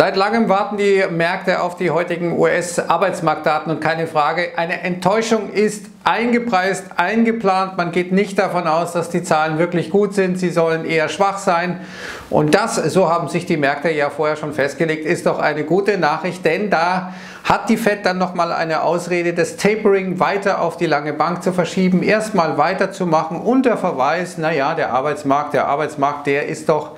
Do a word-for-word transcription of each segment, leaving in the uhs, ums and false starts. Seit langem warten die Märkte auf die heutigen U S-Arbeitsmarktdaten und keine Frage, eine Enttäuschung ist eingepreist, eingeplant. Man geht nicht davon aus, dass die Zahlen wirklich gut sind. Sie sollen eher schwach sein. Und das, so haben sich die Märkte ja vorher schon festgelegt, ist doch eine gute Nachricht, denn da hat die Fed dann nochmal eine Ausrede, das Tapering weiter auf die lange Bank zu verschieben, erstmal weiterzumachen unter Verweis, naja, der Arbeitsmarkt, der Arbeitsmarkt, der ist doch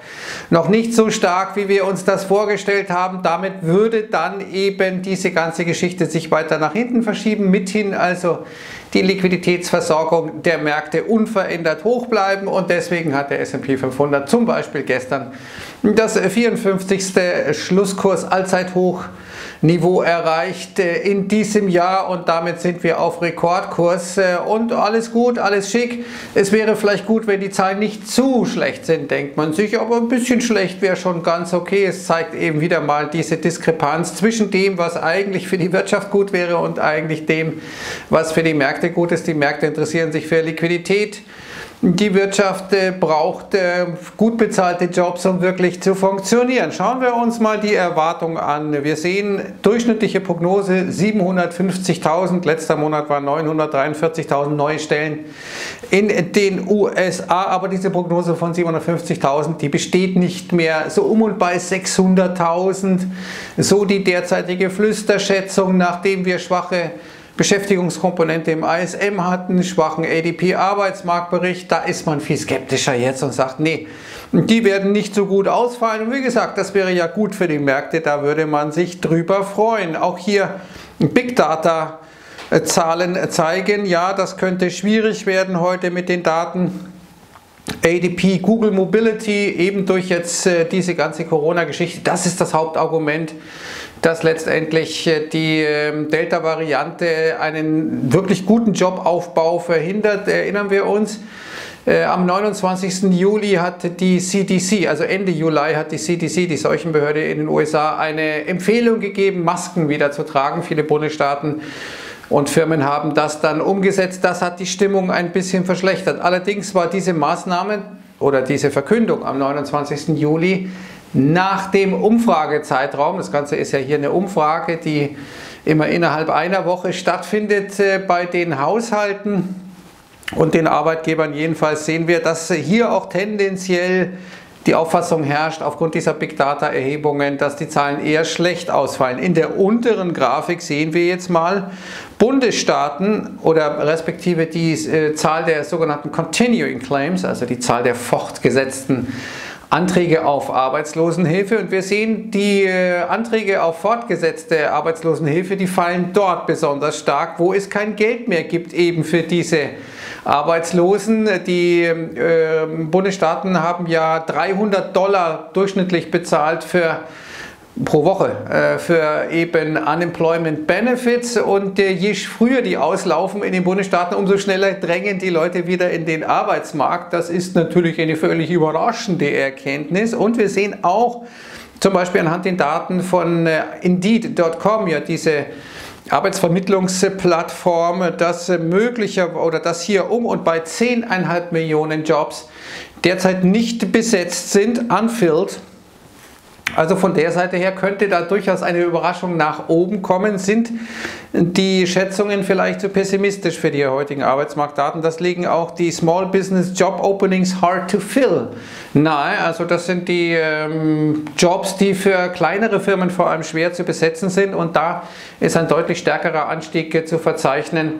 noch nicht so stark, wie wir uns das vorgestellt haben. Damit würde dann eben diese ganze Geschichte sich weiter nach hinten verschieben, mithin also die Liquiditätsversorgung der Märkte unverändert hoch bleiben und deswegen hat der S und P fünfhundert zum Beispiel gestern das vierundfünfzigste Schlusskurs-Allzeithochniveau erreicht in diesem Jahr und damit sind wir auf Rekordkurs und alles gut, alles schick. Es wäre vielleicht gut, wenn die Zahlen nicht zu schlecht sind, denkt man sich, aber ein bisschen schlecht wäre schon ganz okay. Es zeigt eben wieder mal diese Diskrepanz zwischen dem, was eigentlich für die Wirtschaft gut wäre und eigentlich dem, was für die Märkte gut ist. Die Märkte interessieren sich für Liquidität. Die Wirtschaft äh, braucht äh, gut bezahlte Jobs, um wirklich zu funktionieren. Schauen wir uns mal die Erwartung an. Wir sehen durchschnittliche Prognose siebenhundertfünfzigtausend. Letzter Monat waren neunhundertdreiundvierzigtausend neue Stellen in den U S A. Aber diese Prognose von siebenhundertfünfzigtausend, die besteht nicht mehr. So um und bei sechshunderttausend. So die derzeitige Flüsterschätzung, nachdem wir schwache Beschäftigungskomponente im I S M hatten, schwachen A D P-Arbeitsmarktbericht, da ist man viel skeptischer jetzt und sagt, nee, die werden nicht so gut ausfallen. Und wie gesagt, das wäre ja gut für die Märkte, da würde man sich drüber freuen. Auch hier Big Data-Zahlen zeigen, ja, das könnte schwierig werden heute mit den Daten. A D P, Google Mobility, eben durch jetzt äh, diese ganze Corona-Geschichte, das ist das Hauptargument, dass letztendlich äh, die äh, Delta-Variante einen wirklich guten Jobaufbau verhindert, erinnern wir uns. Äh, am neunundzwanzigsten Juli hat die C D C, also Ende Juli hat die C D C, die Seuchenbehörde in den U S A, eine Empfehlung gegeben, Masken wieder zu tragen. Viele Bundesstaaten und Firmen haben das dann umgesetzt. Das hat die Stimmung ein bisschen verschlechtert. Allerdings war diese Maßnahme oder diese Verkündung am neunundzwanzigsten Juli nach dem Umfragezeitraum. Das Ganze ist ja hier eine Umfrage, die immer innerhalb einer Woche stattfindet bei den Haushalten und den Arbeitgebern. Jedenfalls sehen wir, dass hier auch tendenziell die Auffassung herrscht aufgrund dieser Big Data Erhebungen, dass die Zahlen eher schlecht ausfallen. In der unteren Grafik sehen wir jetzt mal Bundesstaaten oder respektive die äh, Zahl der sogenannten Continuing Claims, also die Zahl der fortgesetzten Anträge auf Arbeitslosenhilfe. Und wir sehen, die äh, Anträge auf fortgesetzte Arbeitslosenhilfe, die fallen dort besonders stark, wo es kein Geld mehr gibt eben für diese Arbeitslosen. Die äh, Bundesstaaten haben ja dreihundert Dollar durchschnittlich bezahlt für, pro Woche äh, für eben Unemployment Benefits und äh, je früher die auslaufen in den Bundesstaaten, umso schneller drängen die Leute wieder in den Arbeitsmarkt. Das ist natürlich eine völlig überraschende Erkenntnis und wir sehen auch zum Beispiel anhand den Daten von äh, Indeed Punkt com ja diese Arbeitsvermittlungsplattform, dass möglicher oder dass hier um und bei zehn Komma fünf Millionen Jobs derzeit nicht besetzt sind, unfilled. Also von der Seite her könnte da durchaus eine Überraschung nach oben kommen. Sind die Schätzungen vielleicht zu pessimistisch für die heutigen Arbeitsmarktdaten? Das legen auch die Small Business Job Openings Hard to Fill nahe. Also das sind die ähm, Jobs, die für kleinere Firmen vor allem schwer zu besetzen sind. Und da ist ein deutlich stärkerer Anstieg zu verzeichnen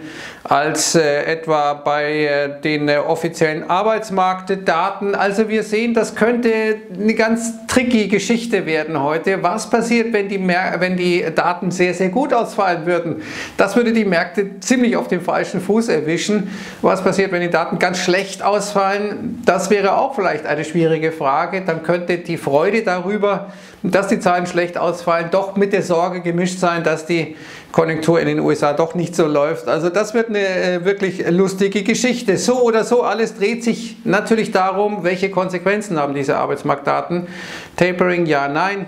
als äh, etwa bei äh, den äh, offiziellen Arbeitsmarktdaten. Also wir sehen, das könnte eine ganz tricky Geschichte werden heute. Was passiert, wenn die, Mer- wenn die Daten sehr, sehr gut ausfallen würden? Das würde die Märkte ziemlich auf dem falschen Fuß erwischen. Was passiert, wenn die Daten ganz schlecht ausfallen? Das wäre auch vielleicht eine schwierige Frage. Dann könnte die Freude darüber, dass die Zahlen schlecht ausfallen, doch mit der Sorge gemischt sein, dass die Konjunktur in den U S A doch nicht so läuft. Also das wird eine äh, wirklich lustige Geschichte. So oder so, alles dreht sich natürlich darum, welche Konsequenzen haben diese Arbeitsmarktdaten. Tapering, ja, nein.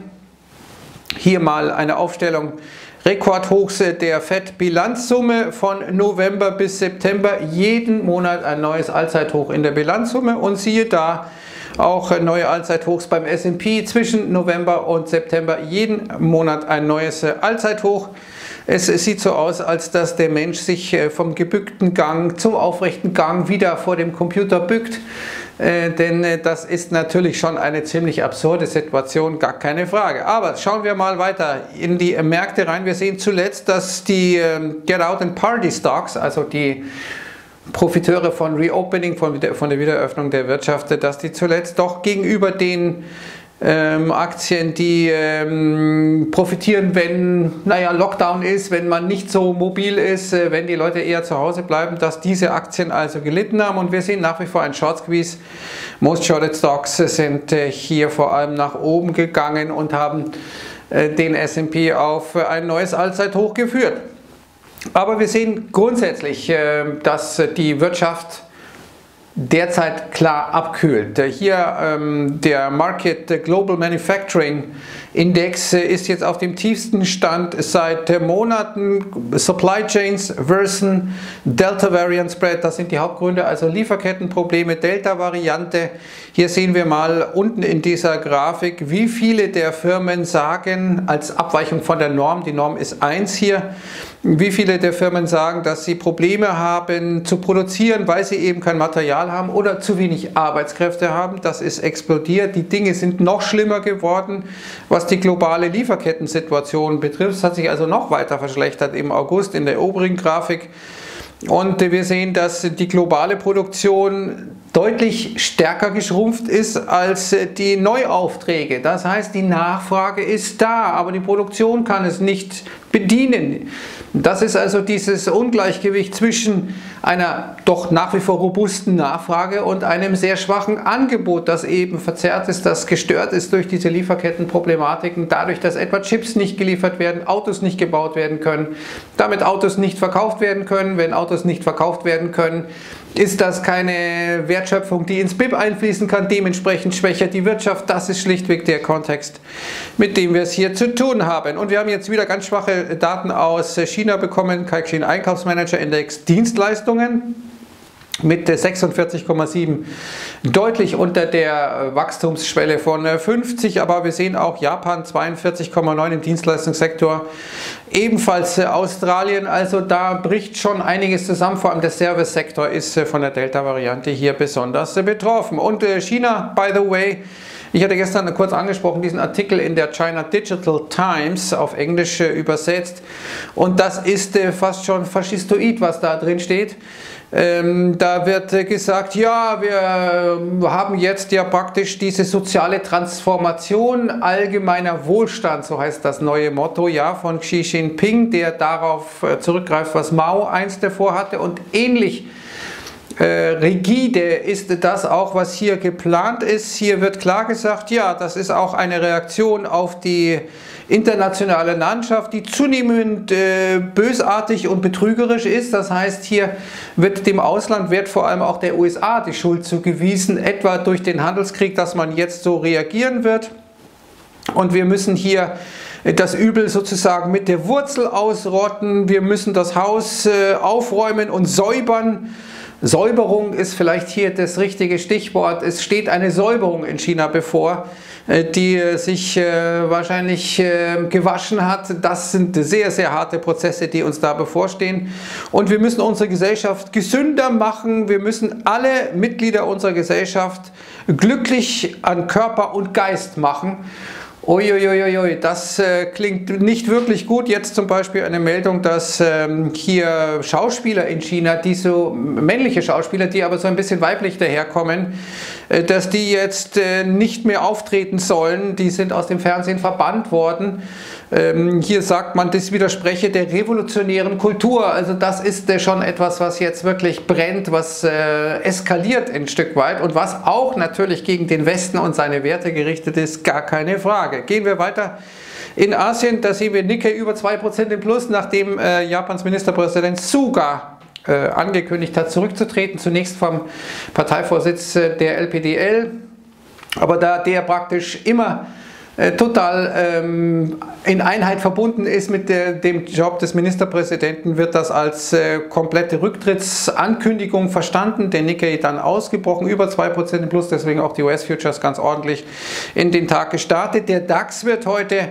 Hier mal eine Aufstellung. Rekordhochs der Fed-Bilanzsumme von November bis September. Jeden Monat ein neues Allzeithoch in der Bilanzsumme und siehe da, Auch neue Allzeithochs beim S und P zwischen November und September. Jeden Monat ein neues Allzeithoch. Es sieht so aus, als dass der Mensch sich vom gebückten Gang zum aufrechten Gang wieder vor dem Computer bückt. Äh, denn äh, das ist natürlich schon eine ziemlich absurde Situation, gar keine Frage. Aber schauen wir mal weiter in die äh, Märkte rein. Wir sehen zuletzt, dass die äh, Get Out and Party Stocks, also die Profiteure von Reopening, von, von der Wiedereröffnung der Wirtschaft, dass die zuletzt doch gegenüber den ähm, Aktien, die ähm, profitieren, wenn naja, Lockdown ist, wenn man nicht so mobil ist, äh, wenn die Leute eher zu Hause bleiben, dass diese Aktien also gelitten haben. Und wir sehen nach wie vor einen Short Squeeze. Most shorted Stocks sind äh, hier vor allem nach oben gegangen und haben äh, den S und P auf äh, ein neues Allzeithoch geführt. Aber wir sehen grundsätzlich, äh, dass die Wirtschaft derzeit klar abkühlt. Hier ähm, der Market Global Manufacturing Index ist jetzt auf dem tiefsten Stand seit Monaten. Supply Chains versus Delta Variant Spread, das sind die Hauptgründe, also Lieferkettenprobleme, Delta-Variante. Hier sehen wir mal unten in dieser Grafik, wie viele der Firmen sagen, als Abweichung von der Norm, die Norm ist eins hier, wie viele der Firmen sagen, dass sie Probleme haben zu produzieren, weil sie eben kein Material haben oder zu wenig Arbeitskräfte haben. Das ist explodiert. Die Dinge sind noch schlimmer geworden, was die globale Lieferkettensituation betrifft. Es hat sich also noch weiter verschlechtert im August in der oberen Grafik. Und wir sehen, dass die globale Produktion deutlich stärker geschrumpft ist als die Neuaufträge. Das heißt, die Nachfrage ist da, aber die Produktion kann es nicht bedienen. Das ist also dieses Ungleichgewicht zwischen einer doch nach wie vor robusten Nachfrage und einem sehr schwachen Angebot, das eben verzerrt ist, das gestört ist durch diese Lieferkettenproblematiken, dadurch, dass etwa Chips nicht geliefert werden, Autos nicht gebaut werden können, damit Autos nicht verkauft werden können. Wenn Autos nicht verkauft werden können, ist das keine Wertschöpfung, die ins B I P einfließen kann, dementsprechend schwächer die Wirtschaft. Das ist schlichtweg der Kontext, mit dem wir es hier zu tun haben. Und wir haben jetzt wieder ganz schwache Daten aus China bekommen, Caixin Einkaufsmanager-Index Dienstleistungen mit sechsundvierzig Komma sieben, deutlich unter der Wachstumsschwelle von fünfzig, aber wir sehen auch Japan zweiundvierzig Komma neun im Dienstleistungssektor, ebenfalls Australien, also da bricht schon einiges zusammen, vor allem der Service-Sektor ist von der Delta-Variante hier besonders betroffen. Und China, by the way, ich hatte gestern kurz angesprochen, diesen Artikel in der China Digital Times, auf Englisch übersetzt, und das ist fast schon faschistoid, was da drin steht. Ähm, da wird gesagt, ja, wir haben jetzt ja praktisch diese soziale Transformation, allgemeiner Wohlstand, so heißt das neue Motto, ja, von Xi Jinping, der darauf zurückgreift, was Mao einst davor hatte, und ähnlich Äh, rigide ist das auch, was hier geplant ist. Hier wird klar gesagt, ja, das ist auch eine Reaktion auf die internationale Landschaft, die zunehmend äh, bösartig und betrügerisch ist. Das heißt, hier wird dem Ausland, wird vor allem auch der U S A die Schuld zugewiesen, etwa durch den Handelskrieg, dass man jetzt so reagieren wird. Und wir müssen hier das Übel sozusagen mit der Wurzel ausrotten. Wir müssen das Haus äh, aufräumen und säubern. Säuberung ist vielleicht hier das richtige Stichwort. Es steht eine Säuberung in China bevor, die sich wahrscheinlich gewaschen hat. Das sind sehr, sehr harte Prozesse, die uns da bevorstehen. Und wir müssen unsere Gesellschaft gesünder machen. Wir müssen alle Mitglieder unserer Gesellschaft glücklich an Körper und Geist machen. Uiuiuiui, das äh, klingt nicht wirklich gut. Jetzt zum Beispiel eine Meldung, dass ähm, hier Schauspieler in China, die so männliche Schauspieler, die aber so ein bisschen weiblich daherkommen, äh, dass die jetzt äh, nicht mehr auftreten sollen. Die sind aus dem Fernsehen verbannt worden. Ähm, hier sagt man, das widerspreche der revolutionären Kultur. Also das ist äh, schon etwas, was jetzt wirklich brennt, was äh, eskaliert ein Stück weit und was auch natürlich gegen den Westen und seine Werte gerichtet ist, gar keine Frage. Gehen wir weiter in Asien, da sehen wir Nikkei über zwei Prozent im Plus, nachdem äh, Japans Ministerpräsident Suga äh, angekündigt hat, zurückzutreten, zunächst vom Parteivorsitz äh, der L P D L, aber da der praktisch immer total ähm, in Einheit verbunden ist mit der, dem Job des Ministerpräsidenten, wird das als äh, komplette Rücktrittsankündigung verstanden. Der Nikkei dann ausgebrochen, über zwei Prozent im Plus, deswegen auch die U S-Futures ganz ordentlich in den Tag gestartet. Der DAX wird heute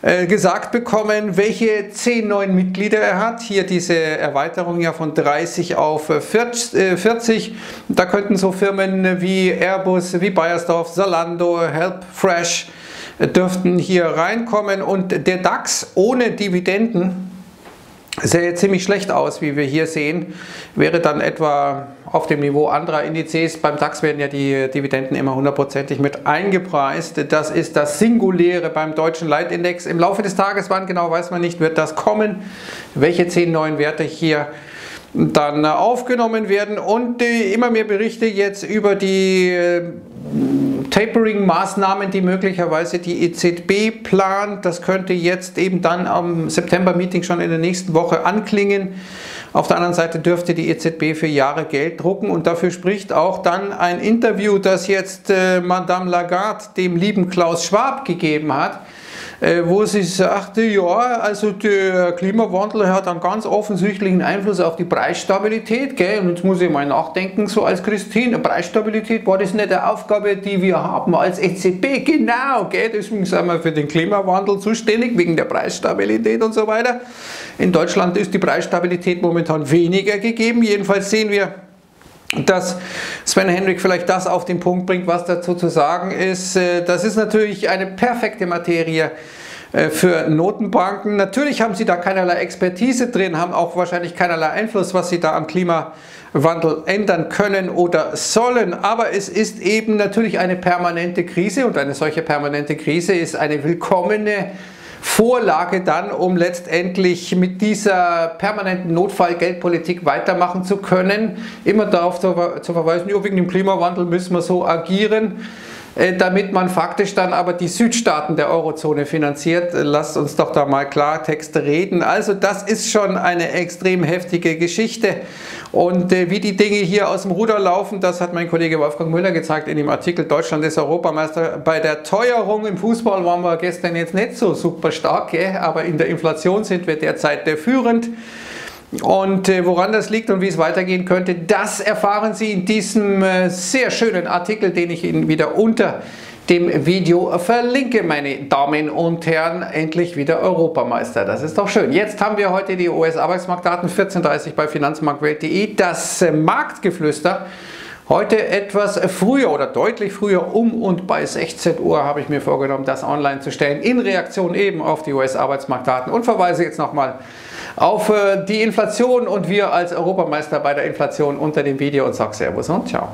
äh, gesagt bekommen, welche zehn neuen Mitglieder er hat. Hier diese Erweiterung ja von dreißig auf vierzig. Da könnten so Firmen wie Airbus, wie Bayersdorf, Zalando, HelpFresh dürften hier reinkommen, und der DAX ohne Dividenden sähe ziemlich schlecht aus, wie wir hier sehen, wäre dann etwa auf dem Niveau anderer Indizes. Beim DAX werden ja die Dividenden immer hundertprozentig mit eingepreist. Das ist das Singuläre beim deutschen Leitindex. Im Laufe des Tages, wann genau weiß man nicht, wird das kommen, welche zehn neuen Werte hier dann aufgenommen werden, und immer mehr Berichte jetzt über die Tapering-Maßnahmen, die möglicherweise die E Z B plant. Das könnte jetzt eben dann am September-Meeting schon in der nächsten Woche anklingen. Auf der anderen Seite dürfte die E Z B für Jahre Geld drucken, und dafür spricht auch dann ein Interview, das jetzt äh, Madame Lagarde dem lieben Klaus Schwab gegeben hat, äh, wo sie sagte, ja, also der Klimawandel hat einen ganz offensichtlichen Einfluss auf die Preisstabilität, gell? Und jetzt muss ich mal nachdenken, so als Christine, Preisstabilität, war das nicht eine Aufgabe, die wir haben als E Z B? Genau, gell? Deswegen sind wir für den Klimawandel zuständig, wegen der Preisstabilität und so weiter. In Deutschland ist die Preisstabilität momentan weniger gegeben. Jedenfalls sehen wir, dass Sven Henrik vielleicht das auf den Punkt bringt, was dazu zu sagen ist. Das ist natürlich eine perfekte Materie für Notenbanken. Natürlich haben sie da keinerlei Expertise drin, haben auch wahrscheinlich keinerlei Einfluss, was sie da am Klimawandel ändern können oder sollen. Aber es ist eben natürlich eine permanente Krise, und eine solche permanente Krise ist eine willkommene Vorlage dann, um letztendlich mit dieser permanenten Notfallgeldpolitik weitermachen zu können. Immer darauf zu, ver zu verweisen, ja, wegen dem Klimawandel müssen wir so agieren, äh, damit man faktisch dann aber die Südstaaten der Eurozone finanziert. Lasst uns doch da mal Klartext reden. Also das ist schon eine extrem heftige Geschichte, und äh, wie die Dinge hier aus dem Ruder laufen, das hat mein Kollege Wolfgang Müller gezeigt in dem Artikel Deutschland ist Europameister. Bei der Teuerung im Fußball waren wir gestern jetzt nicht so super stark, aber in der Inflation sind wir derzeit führend, und woran das liegt und wie es weitergehen könnte, das erfahren Sie in diesem sehr schönen Artikel, den ich Ihnen wieder unter dem Video verlinke, meine Damen und Herren. Endlich wieder Europameister, das ist doch schön. Jetzt haben wir heute die U S-Arbeitsmarktdaten, vierzehn Uhr dreißig bei Finanzmarktwelt punkt de, das Marktgeflüster. Heute etwas früher oder deutlich früher, um und bei sechzehn Uhr habe ich mir vorgenommen, das online zu stellen, in Reaktion eben auf die U S-Arbeitsmarktdaten, und verweise jetzt nochmal auf die Inflation und wir als Europameister bei der Inflation unter dem Video und sage Servus und Ciao.